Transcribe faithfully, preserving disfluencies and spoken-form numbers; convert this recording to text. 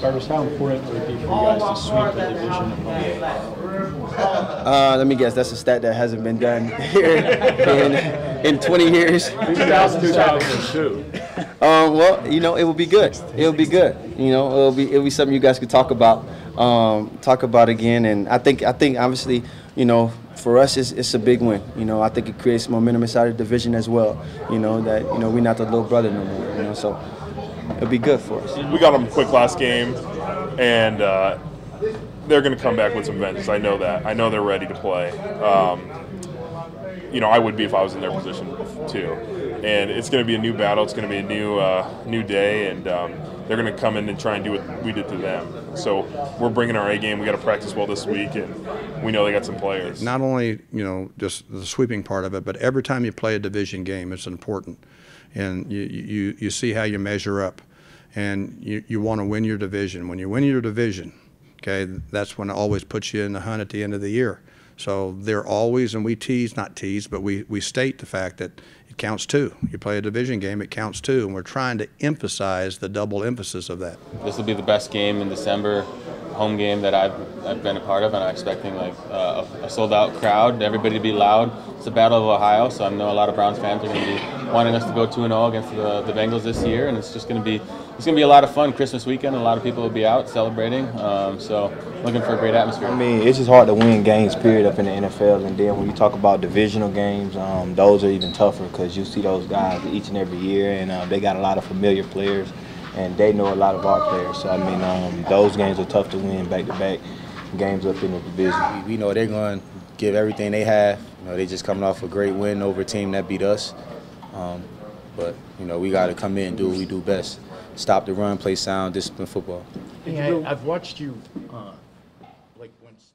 Jarvis, how important would it be for you guys to sweep the division opponent? Uh, let me guess. That's a stat that hasn't been done here in, in twenty years. two thousand two. Um, well, you know, it will be good. It will be good. You know, it'll be it'll be something you guys could talk about, um, talk about again. And I think I think obviously, you know, for us, it's, it's a big win. You know, I think it creates momentum inside the division as well. You know that you know we're not the little brother no more. You know, so it'll be good for us. We got them quick last game, and uh, they're going to come back with some vengeance. I know that. I know they're ready to play. Um, you know, I would be if I was in their position too. And it's going to be a new battle. It's going to be a new uh, new day, and um, they're going to come in and try and do what we did to them. So we're bringing our A game. We got to practice well this week, and we know they got some players. Not only you know just the sweeping part of it, but every time you play a division game, it's important, and you you you see how you measure up, and you you want to win your division. When you win your division, okay, that's when it always puts you in the hunt at the end of the year. So they're always, and we tease, not tease, but we, we state the fact that it counts two. You play a division game, it counts two, and we're trying to emphasize the double emphasis of that. This will be the best game in December, home game that I've, I've been a part of, and I'm expecting like uh, a sold-out crowd, everybody to be loud. It's the Battle of Ohio, so I know a lot of Browns fans are going to be wanting us to go two and oh against the, the Bengals this year, and it's just going to be it's going to be a lot of fun Christmas weekend. A lot of people will be out celebrating, um, so looking for a great atmosphere. I mean, it's just hard to win games, period, up in the N F L, and then when you talk about divisional games, um, those are even tougher because you see those guys each and every year, and uh, they got a lot of familiar players, and they know a lot of our players. So, I mean, um, those games are tough to win back-to-back games up in the division. We know they're going to give everything they have. You know, they just coming off a great win over a team that beat us. Um, but, you know, we got to come in and do what we do best. Stop the run, play sound, discipline football. Yeah, I've watched you, uh, like, once.